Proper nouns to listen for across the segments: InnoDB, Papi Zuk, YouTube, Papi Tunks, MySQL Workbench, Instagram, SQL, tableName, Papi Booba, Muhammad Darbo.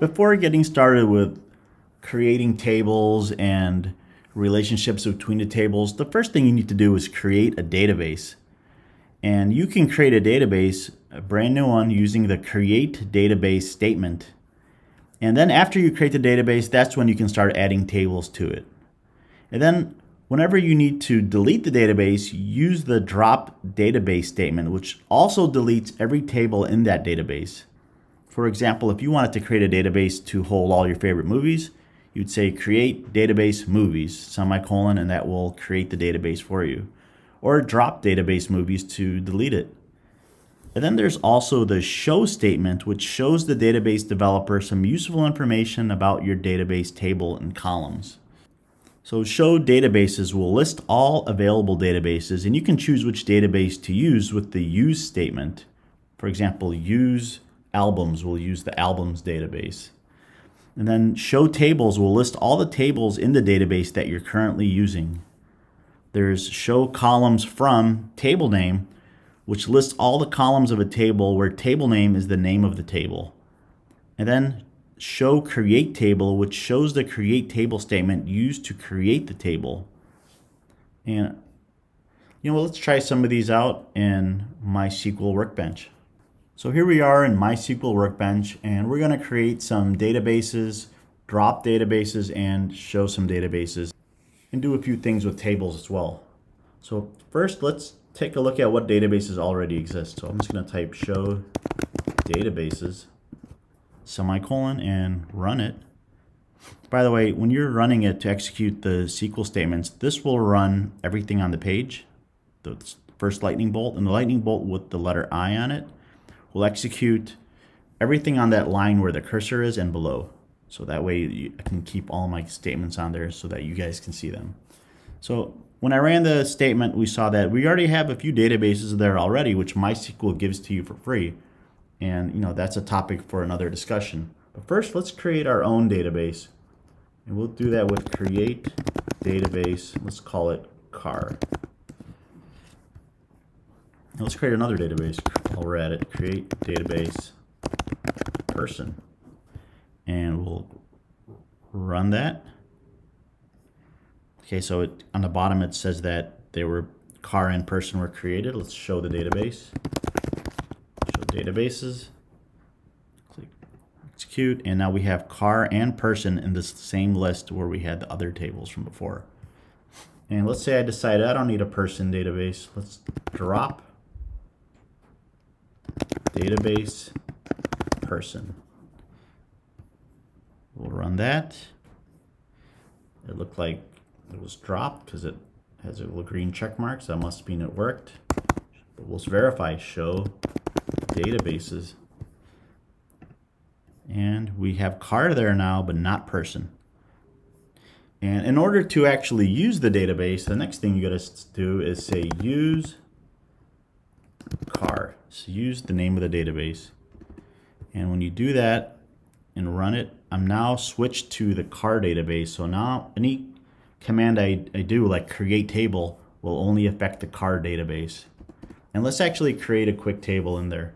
Before getting started with creating tables and relationships between the tables, the first thing you need to do is create a database. And you can create a database, a brand new one, using the create database statement. And then after you create the database, that's when you can start adding tables to it. And then whenever you need to delete the database, use the drop database statement, which also deletes every table in that database. For example, if you wanted to create a database to hold all your favorite movies, you'd say create database movies, semicolon, and that will create the database for you. Or drop database movies to delete it. And then there's also the show statement, which shows the database developer some useful information about your database table and columns. So show databases will list all available databases, and you can choose which database to use with the use statement. For example, use albums will use the albums database. And then show tables will list all the tables in the database that you're currently using. There's show columns from table name, which lists all the columns of a table where table name is the name of the table. And then show create table, which shows the create table statement used to create the table. And let's try some of these out in MySQL Workbench. So here we are in MySQL Workbench, and we're going to create some databases, drop databases, and show some databases, and do a few things with tables as well. So first, let's take a look at what databases already exist. So I'm just going to type show databases, semicolon, and run it. By the way, when you're running it to execute the SQL statements, this will run everything on the page. The first lightning bolt, and the lightning bolt with the letter I on it will execute everything on that line where the cursor is and below. So that way I can keep all my statements on there so that you guys can see them. So when I ran the statement, we saw that we already have a few databases there already, which MySQL gives to you for free. And that's a topic for another discussion. But first, let's create our own database. And we'll do that with create database. Let's call it car. Now let's create another database while we're at it. Create database person. And we'll run that. Okay, so on the bottom it says that they were car and person were created. Let's show the database. Show databases. Click execute, and now we have car and person in this same list where we had the other tables from before. And let's say I decide I don't need a person database. Let's drop database person. We'll run that. It looked like it was dropped because it has a little green check mark, so that must mean it worked. But we'll verify show databases. And we have car there now, but not person. And in order to actually use the database, the next thing you got to do is say use car. So use the name of the database. And when you do that and run it, I'm now switched to the car database. So now any command I do, like create table, will only affect the car database. And let's actually create a quick table in there.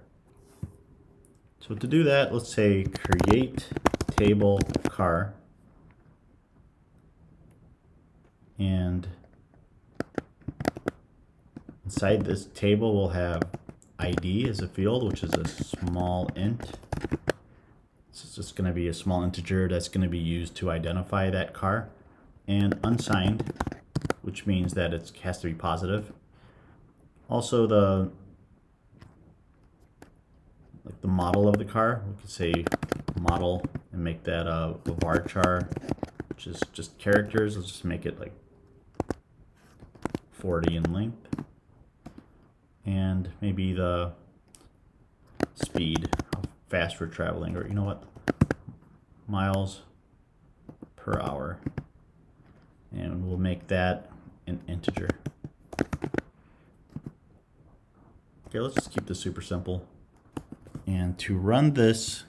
So to do that, let's say create table car. And inside this table we'll have ID as a field, which is a small int. So it's just going to be a small integer that's going to be used to identify that car. And unsigned, which means that it has to be positive. Also the model of the car, we could say model and make that a varchar, which is just characters. Let's just make it like 40 in length. And maybe the speed, how fast we're traveling, or miles per hour. And we'll make that an integer. Okay, let's just keep this super simple. And to run this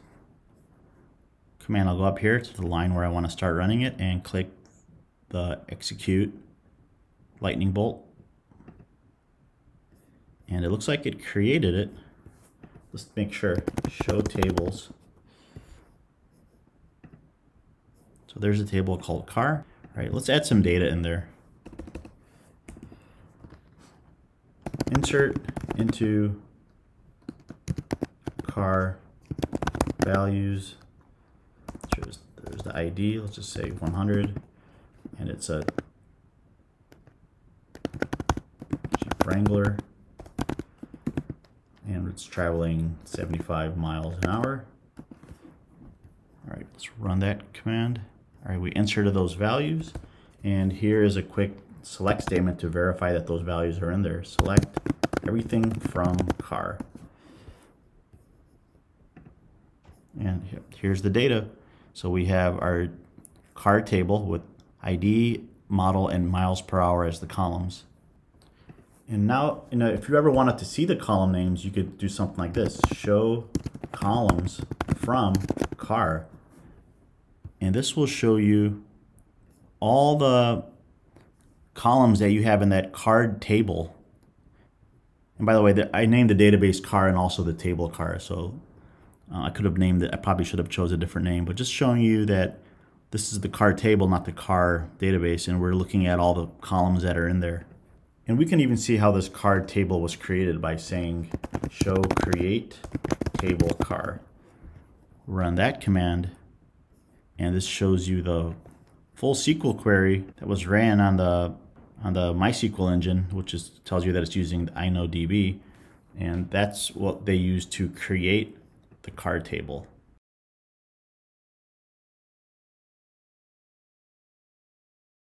command, I'll go up here to the line where I want to start running it and click the execute lightning bolt. And it looks like it created it. Let's make sure, show tables. So there's a table called car. All right, let's add some data in there. Insert into car values. There's the ID. Let's just say 100, and it's a Jeep Wrangler, and it's traveling 75 miles an hour. All right, let's run that command. All right, we inserted those values, and here is a quick select statement to verify that those values are in there. Select everything from car. And here's the data. So we have our car table with ID, model, and miles per hour as the columns. And now, you know, if you ever wanted to see the column names, you could do something like this. Show columns from car. And this will show you all the columns that you have in that card table. And by the way, I named the database car and also the table car. So I could have named it, I probably should have chose a different name, but just showing you that this is the car table, not the car database. And we're looking at all the columns that are in there. And we can even see how this car table was created by saying show create table car. Run that command. And this shows you the full SQL query that was ran on the MySQL engine, which is, tells you that it's using the InnoDB, and that's what they use to create the card table.